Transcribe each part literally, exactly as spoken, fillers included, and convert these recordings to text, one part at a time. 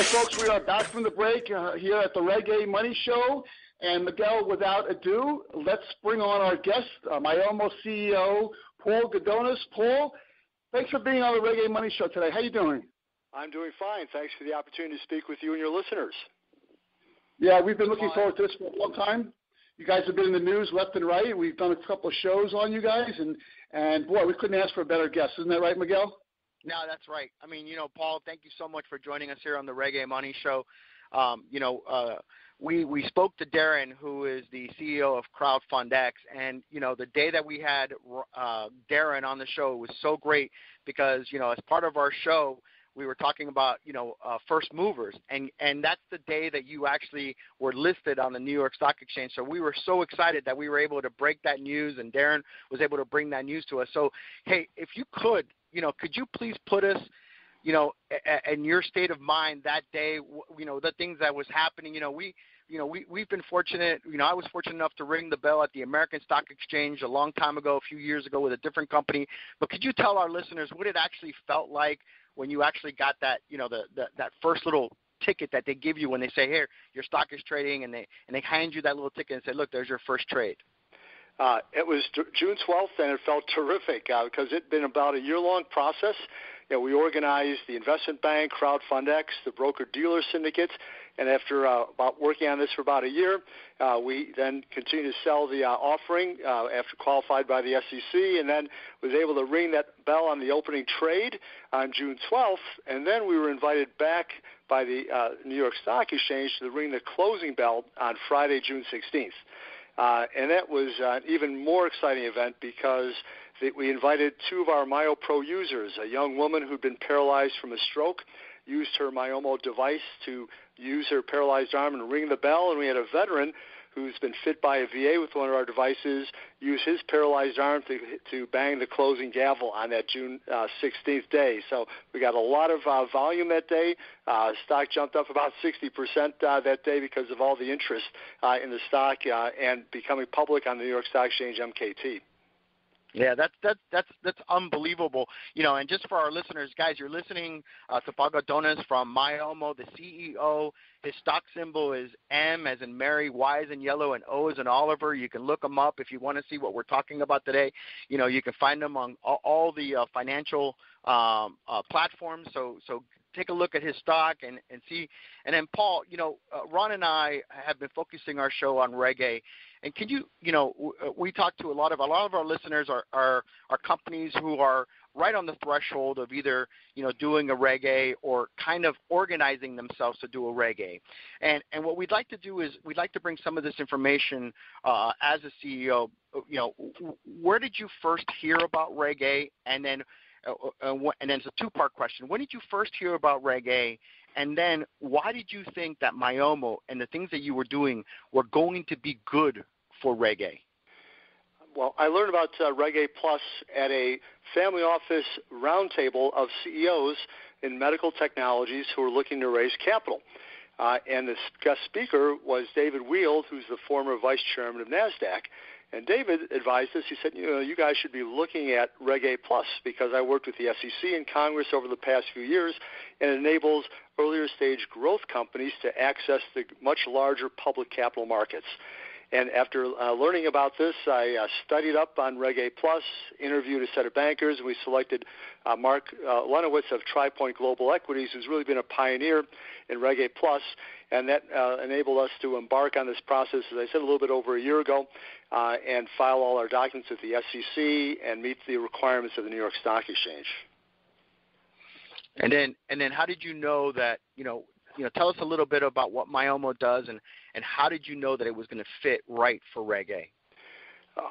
Hi, folks. We are back from the break uh, here at the Reg.A Money Show. And Miguel, without ado, let's bring on our guest, uh, Myomo C E O, Paul Gudonis. Paul, thanks for being on the Reg.A Money Show today. How are you doing? I'm doing fine. Thanks for the opportunity to speak with you and your listeners. Yeah, we've been looking forward to this for a long time. You guys have been in the news left and right. We've done a couple of shows on you guys, and, and boy, we couldn't ask for a better guest. Isn't that right, Miguel? No, that's right. I mean, you know, Paul, thank you so much for joining us here on the Reg.A Money Show. Um, you know, uh, we, we spoke to Darren, who is the C E O of CrowdFundX, and, you know, the day that we had uh, Darren on the show was so great because, you know, as part of our show, we were talking about, you know, uh, first movers, and, and that's the day that you actually were listed on the New York Stock Exchange. So we were so excited that we were able to break that news, and Darren was able to bring that news to us. So, hey, if you could, you know, could you please put us, you know, in your state of mind that day, you know, the things that was happening, you know, we – You know, we, we've been fortunate, you know, I was fortunate enough to ring the bell at the American Stock Exchange a long time ago, a few years ago with a different company. But could you tell our listeners what it actually felt like when you actually got that, you know, the, the that first little ticket that they give you when they say, here, your stock is trading, and they and they hand you that little ticket and say, look, there's your first trade. Uh, it was June twelfth, and it felt terrific uh, because it had been about a year-long process. You know, we organized the investment bank, CrowdFundX, the broker-dealer syndicates, and after uh, about working on this for about a year, uh, we then continued to sell the uh, offering uh, after qualified by the S E C, and then was able to ring that bell on the opening trade on June twelfth, and then we were invited back by the uh, New York Stock Exchange to ring the closing bell on Friday, June sixteenth. Uh, and that was an even more exciting event because the, we invited two of our Mayo Pro users, a young woman who'd been paralyzed from a stroke, used her Myomo device to use her paralyzed arm and ring the bell, and we had a veteran who's been fit by a V A with one of our devices use his paralyzed arm to, to bang the closing gavel on that June sixteenth day. So we got a lot of uh, volume that day. Uh, stock jumped up about sixty percent uh, that day because of all the interest uh, in the stock uh, and becoming public on the New York Stock Exchange, M K T. Yeah, that's that's that's that's unbelievable, you know. And just for our listeners, guys, you're listening uh, to Paul Gudonis from Myomo, the C E O. His stock symbol is M, as in Mary, Y as in yellow, and O as in Oliver. You can look him up if you want to see what we're talking about today. You know, you can find him on all, all the uh, financial um, uh, platforms. So, so take a look at his stock and, and see. And then Paul, you know, uh, Ron and I have been focusing our show on Reg.A. And can you, you know, we talk to a lot of a lot of our listeners are, are are companies who are right on the threshold of either, you know, doing a Reg.A or kind of organizing themselves to do a Reg.A. And and what we'd like to do is we'd like to bring some of this information uh, as a C E O. You know, where did you first hear about Reg.A? And then uh, and then it's a two-part question. When did you first hear about Reg.A? And then why did you think that Myomo and the things that you were doing were going to be good for Reg.A? Well, I learned about uh, Reg.A Plus at a family office roundtable of C E Os in medical technologies who were looking to raise capital. Uh, and the guest speaker was David Weald, who's the former vice chairman of NASDAQ. And David advised us. He said, you know, you guys should be looking at Reg.A Plus because I worked with the S E C and Congress over the past few years, and it enables earlier stage growth companies to access the much larger public capital markets. And after uh, learning about this, I uh, studied up on Reg.A Plus, interviewed a set of bankers, and we selected uh, Mark uh, Elenowitz of TriPoint Global Equities, who's really been a pioneer in Reg.A Plus, and that uh, enabled us to embark on this process, as I said, a little bit over a year ago, uh, and file all our documents with the S E C and meet the requirements of the New York Stock Exchange. And then, and then, how did you know that, you know, You know, tell us a little bit about what Myomo does, and, and how did you know that it was going to fit right for Reg.A?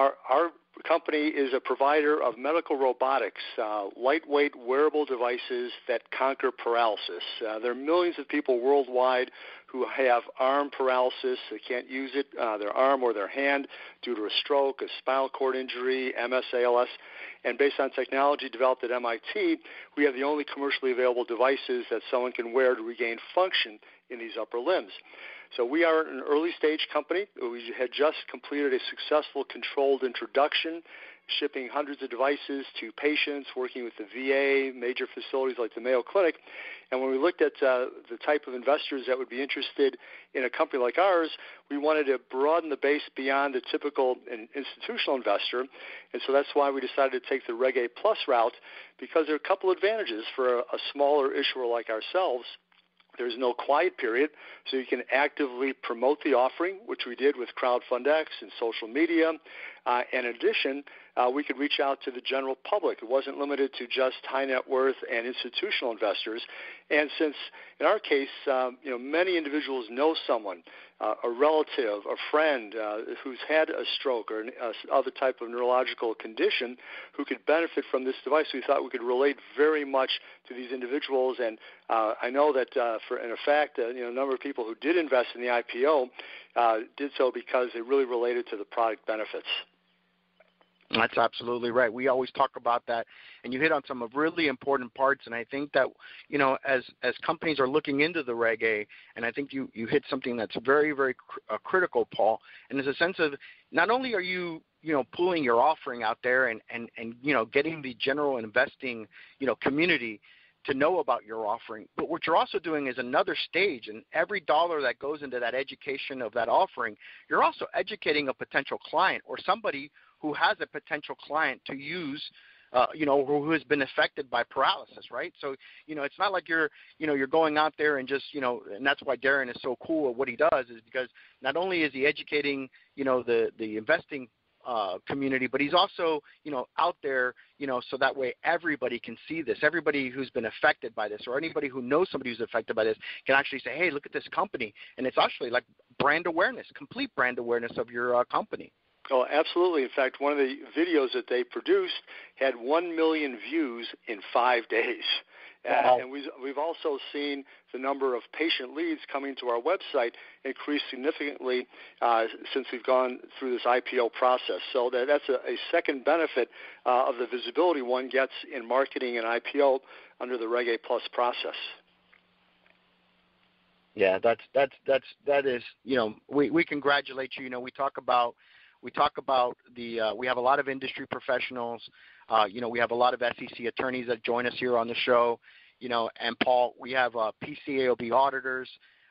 Our, our company is a provider of medical robotics, uh, lightweight wearable devices that conquer paralysis. Uh, there are millions of people worldwide who have arm paralysis. They can't use it, uh, their arm or their hand, due to a stroke, a spinal cord injury, M S, A L S. And based on technology developed at M I T, we have the only commercially available devices that someone can wear to regain function in these upper limbs. So we are an early stage company. We had just completed a successful controlled introduction shipping hundreds of devices to patients, working with the V A, major facilities like the Mayo Clinic. And when we looked at uh, the type of investors that would be interested in a company like ours, we wanted to broaden the base beyond the typical institutional investor. And so that's why we decided to take the Reg A Plus route, because there are a couple advantages for a, a smaller issuer like ourselves. There's no quiet period, so you can actively promote the offering, which we did with CrowdFundX and social media. Uh, in addition, uh, we could reach out to the general public. It wasn't limited to just high net worth and institutional investors. And since, in our case, um, you know, many individuals know someone, uh, a relative, a friend uh, who's had a stroke or an uh, other type of neurological condition who could benefit from this device, we thought we could relate very much to these individuals. And uh, I know that, uh, for in fact, uh, you know, a number of people who did invest in the I P O uh, did so because they really related to the product benefits. That's absolutely right. We always talk about that, and you hit on some of really important parts. And I think that, you know, as as companies are looking into the Reg A, and I think you, you hit something that's very, very cr- uh, critical, Paul, and there's a sense of not only are you, you know, pulling your offering out there and, and, and, you know, getting the general investing, you know, community to know about your offering, but what you're also doing is another stage, and every dollar that goes into that education of that offering, you're also educating a potential client or somebody who has a potential client to use, uh, you know, who has been affected by paralysis, right? So, you know, it's not like you're, you know, you're going out there and just, you know, and that's why Darren is so cool at what he does, is because not only is he educating, you know, the, the investing uh, community, but he's also, you know, out there, you know, so that way everybody can see this. Everybody who's been affected by this, or anybody who knows somebody who's affected by this, can actually say, hey, look at this company. And it's actually like brand awareness, complete brand awareness of your uh, company. Oh, absolutely. In fact, one of the videos that they produced had one million views in five days. Wow. Uh, and we've, we've also seen the number of patient leads coming to our website increase significantly uh, since we've gone through this I P O process. So that, that's a, a second benefit uh, of the visibility one gets in marketing an I P O under the Reg A Plus process. Yeah, that's, that's, that's, that is, you know, we, we congratulate you. You know, we talk about, We talk about the uh, – we have a lot of industry professionals. Uh, you know, we have a lot of S E C attorneys that join us here on the show. You know, and, Paul, we have uh, P C A O B auditors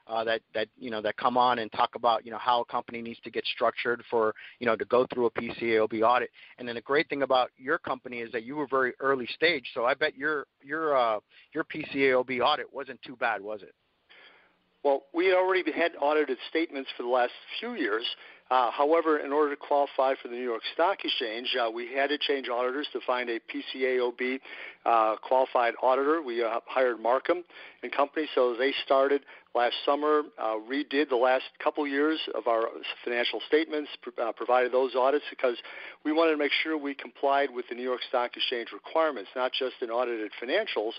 uh, that, that, you know, that come on and talk about, you know, how a company needs to get structured for, you know, to go through a P C A O B audit. And then the great thing about your company is that you were very early stage, so I bet your, your, uh, your P C A O B audit wasn't too bad, was it? Well, we had already had audited statements for the last few years. Uh, however, in order to qualify for the New York Stock Exchange, uh, we had to change auditors to find a P C A O B uh, qualified auditor. We uh, hired Marcum and Company, so they started last summer, uh, redid the last couple years of our financial statements, pr- uh, provided those audits because we wanted to make sure we complied with the New York Stock Exchange requirements, not just in audited financials,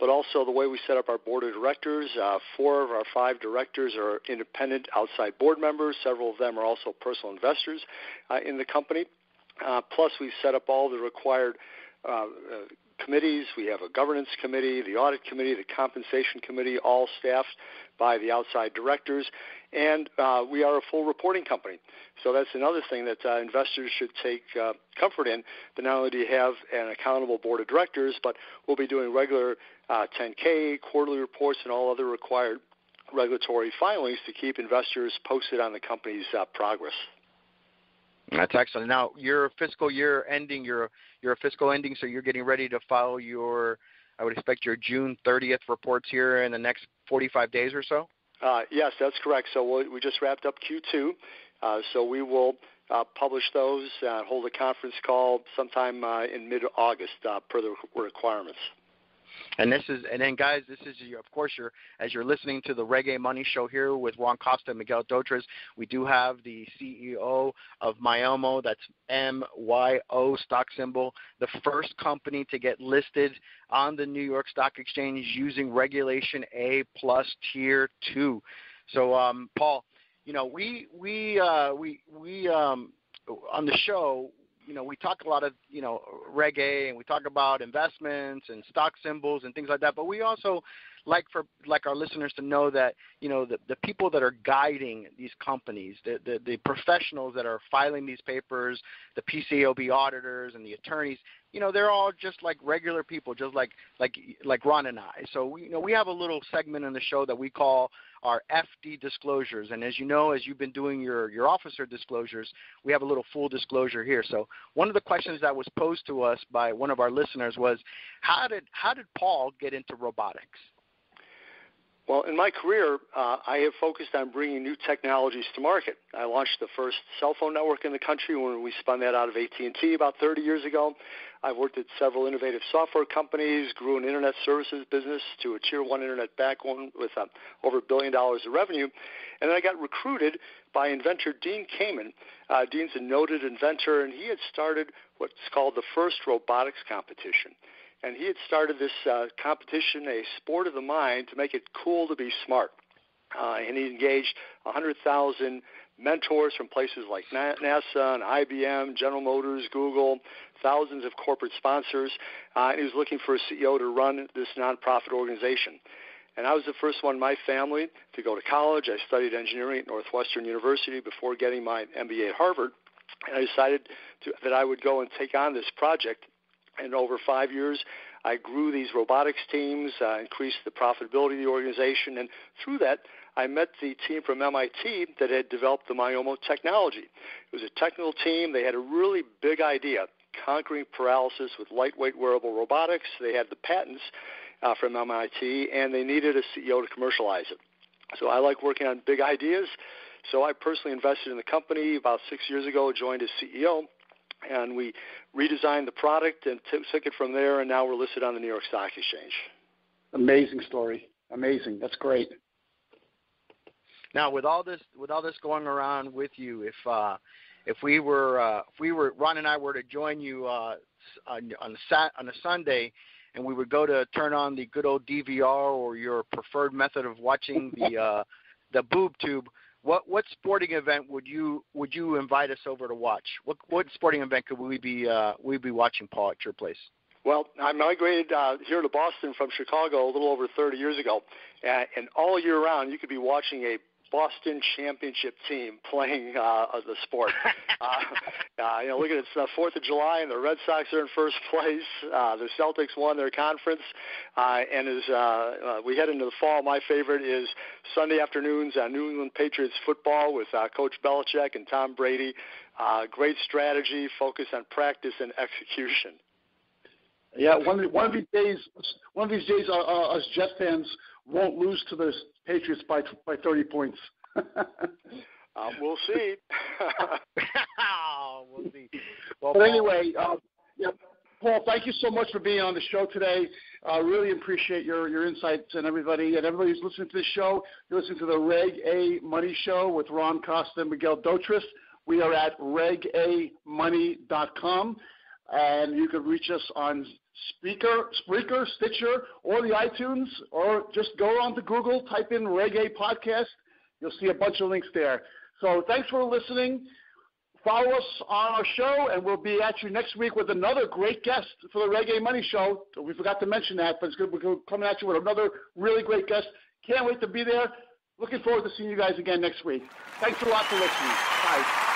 but also the way we set up our board of directors. Uh, four of our five directors are independent outside board members. Several of them are also personal investors uh, in the company. Uh, plus, we set up all the required uh, uh, committees. We have a governance committee, the audit committee, the compensation committee, all staffed by the outside directors. And uh, we are a full reporting company. So that's another thing that uh, investors should take uh, comfort in, that not only do you have an accountable board of directors, but we'll be doing regular uh, ten K, quarterly reports, and all other required regulatory filings to keep investors posted on the company's uh, progress. That's excellent. Now, your fiscal year ending, you're, you're a fiscal ending, so you're getting ready to file your, I would expect, your June thirtieth reports here in the next forty-five days or so? Uh, yes, that's correct. So we'll, we just wrapped up Q two, uh, so we will uh, publish those, uh, hold a conference call sometime uh, in mid-August uh, per the requirements. And this is, and then guys, this is, of course, you're, as you're listening to the Reg A Money Show here with Juan Costa and Miguel Dotres, we do have the C E O of Myomo, that's M Y O stock symbol, the first company to get listed on the New York Stock Exchange using Regulation A Plus Tier two. So, um, Paul, you know, we, we, uh, we, we, um, on the show, you know, we talk a lot of, you know, Reg.A, and we talk about investments and stock symbols and things like that, but we also like for like our listeners to know that, you know, the, the people that are guiding these companies, the, the, the professionals that are filing these papers, the P C A O B auditors and the attorneys, you know, they're all just like regular people, just like like like Ron and I. So we, you know, we have a little segment on the show that we call our F D disclosures. And as you know, as you've been doing your, your officer disclosures, we have a little full disclosure here. So one of the questions that was posed to us by one of our listeners was, how did how did Paul get into robotics? Well, in my career, uh, I have focused on bringing new technologies to market. I launched the first cell phone network in the country when we spun that out of A T and T about thirty years ago. I've worked at several innovative software companies, grew an internet services business to a tier one internet backbone with um, over a billion dollars of revenue. And then I got recruited by inventor Dean Kamen. Uh, Dean's a noted inventor, and he had started what's called the first robotics competition. And he had started this uh, competition, a sport of the mind, to make it cool to be smart. Uh, and he engaged one hundred thousand mentors from places like NASA and I B M, General Motors, Google, thousands of corporate sponsors. Uh, and he was looking for a C E O to run this nonprofit organization. And I was the first one in my family to go to college. I studied engineering at Northwestern University before getting my M B A at Harvard. And I decided to, that I would go and take on this project. And over five years, I grew these robotics teams, uh, increased the profitability of the organization, and through that, I met the team from M I T that had developed the Myomo technology. It was a technical team. They had a really big idea, conquering paralysis with lightweight wearable robotics. They had the patents uh, from M I T, and they needed a C E O to commercialize it. So I like working on big ideas, so I personally invested in the company about six years ago, joined as C E O, and we redesigned the product and t- took it from there, and now we're listed on the New York Stock Exchange. Amazing story. Amazing. That's great. Now, with all this, with all this going around with you, if uh, if we were, uh, if we were, Ron and I were to join you uh, on on a, sat- on a Sunday, and we would go to turn on the good old D V R or your preferred method of watching the uh, the boob tube. What what sporting event would you would you invite us over to watch? What what sporting event could we be uh, we be watching, Paul, at your place? Well, I migrated uh, here to Boston from Chicago a little over thirty years ago, uh, and all year round you could be watching a Boston championship team playing uh, the sport. uh, uh, you know, look at it, it's the Fourth of July, and the Red Sox are in first place. Uh, the Celtics won their conference, uh, and as uh, uh, we head into the fall, my favorite is Sunday afternoons on uh, New England Patriots football with uh, Coach Belichick and Tom Brady. Uh, great strategy, focus on practice and execution. Yeah, one of, one of these days, one of these days, uh, uh, us Jet fans won't lose to the Patriots by by thirty points. uh, we'll see. we'll see. Well, but anyway, uh, yeah, Paul, thank you so much for being on the show today. I uh, really appreciate your, your insights, and everybody and everybody who's listening to this show. You're listening to the Reg.A Money Show with Ron Costa and Miguel Dotris. We are at reg a money dot com, and you can reach us on Speaker, Spreaker, Stitcher, or the iTunes, or just go on to Google, type in Reg.A Podcast. You'll see a bunch of links there. So thanks for listening. Follow us on our show, and we'll be at you next week with another great guest for the Reg.A Money Show. We forgot to mention that, but it's good. We're coming at you with another really great guest. Can't wait to be there. Looking forward to seeing you guys again next week. Thanks a lot for listening. Bye.